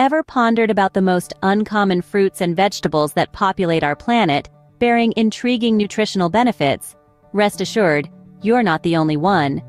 Ever pondered about the most uncommon fruits and vegetables that populate our planet, bearing intriguing nutritional benefits? Rest assured, you're not the only one.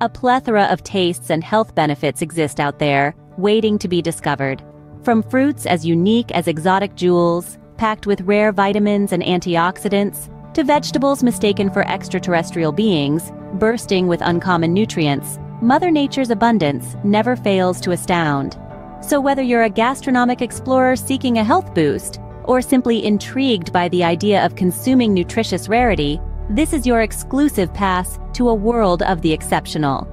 A plethora of tastes and health benefits exist out there, waiting to be discovered. From fruits as unique as exotic jewels, packed with rare vitamins and antioxidants, to vegetables mistaken for extraterrestrial beings, bursting with uncommon nutrients, Mother Nature's abundance never fails to astound. So whether you're a gastronomic explorer seeking a health boost, or simply intrigued by the idea of consuming nutritious rarity, this is your exclusive pass to a world of the exceptional.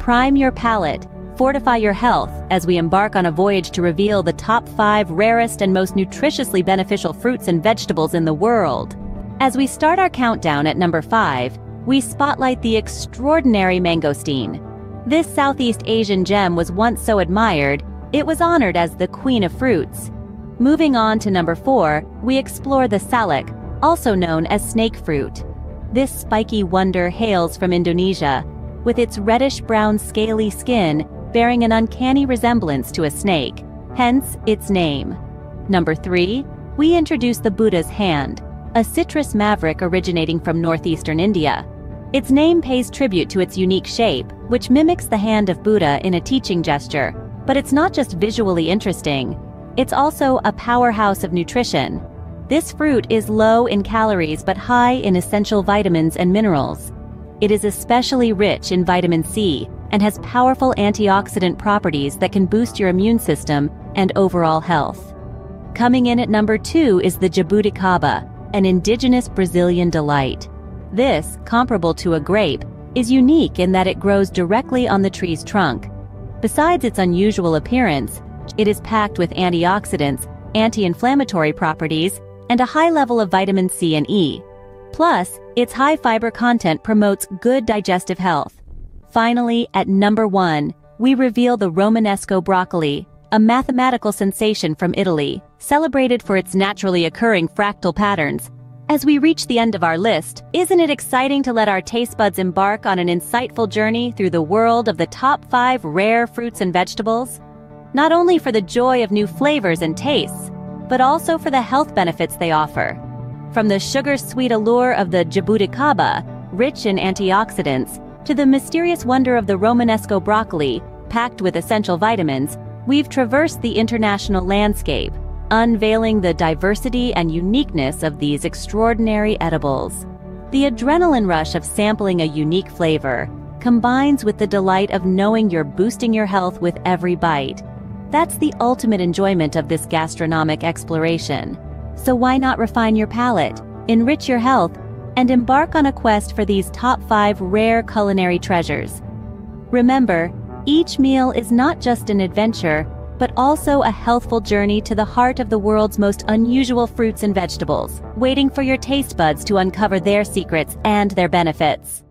Prime your palate, fortify your health, as we embark on a voyage to reveal the top 5 rarest and most nutritiously beneficial fruits and vegetables in the world. As we start our countdown at number 5, we spotlight the extraordinary mangosteen. This Southeast Asian gem was once so admired, it was honored as the queen of fruits. Moving on to number 4, we explore the salak, also known as snake fruit. This spiky wonder hails from Indonesia, with its reddish-brown scaly skin bearing an uncanny resemblance to a snake, hence its name. Number 3, we introduce the Buddha's hand, a citrus maverick originating from northeastern India. Its name pays tribute to its unique shape, which mimics the hand of Buddha in a teaching gesture. But it's not just visually interesting, it's also a powerhouse of nutrition. This fruit is low in calories but high in essential vitamins and minerals. It is especially rich in vitamin C and has powerful antioxidant properties that can boost your immune system and overall health. Coming in at number 2 is the jabuticaba, an indigenous Brazilian delight. This, comparable to a grape, is unique in that it grows directly on the tree's trunk. Besides its unusual appearance, it is packed with antioxidants, anti-inflammatory properties, and a high level of vitamin C and E. Plus, its high fiber content promotes good digestive health. Finally, at number 1, we reveal the Romanesco broccoli, a mathematical sensation from Italy, celebrated for its naturally occurring fractal patterns. As we reach the end of our list, isn't it exciting to let our taste buds embark on an insightful journey through the world of the top 5 rare fruits and vegetables? Not only for the joy of new flavors and tastes, but also for the health benefits they offer. From the sugar-sweet allure of the jabuticaba, rich in antioxidants, to the mysterious wonder of the Romanesco broccoli, packed with essential vitamins, we've traversed the international landscape, unveiling the diversity and uniqueness of these extraordinary edibles. The adrenaline rush of sampling a unique flavor combines with the delight of knowing you're boosting your health with every bite. That's the ultimate enjoyment of this gastronomic exploration. So why not refine your palate, enrich your health, and embark on a quest for these top 5 rare culinary treasures? Remember, each meal is not just an adventure, but also a healthful journey to the heart of the world's most unusual fruits and vegetables, waiting for your taste buds to uncover their secrets and their benefits.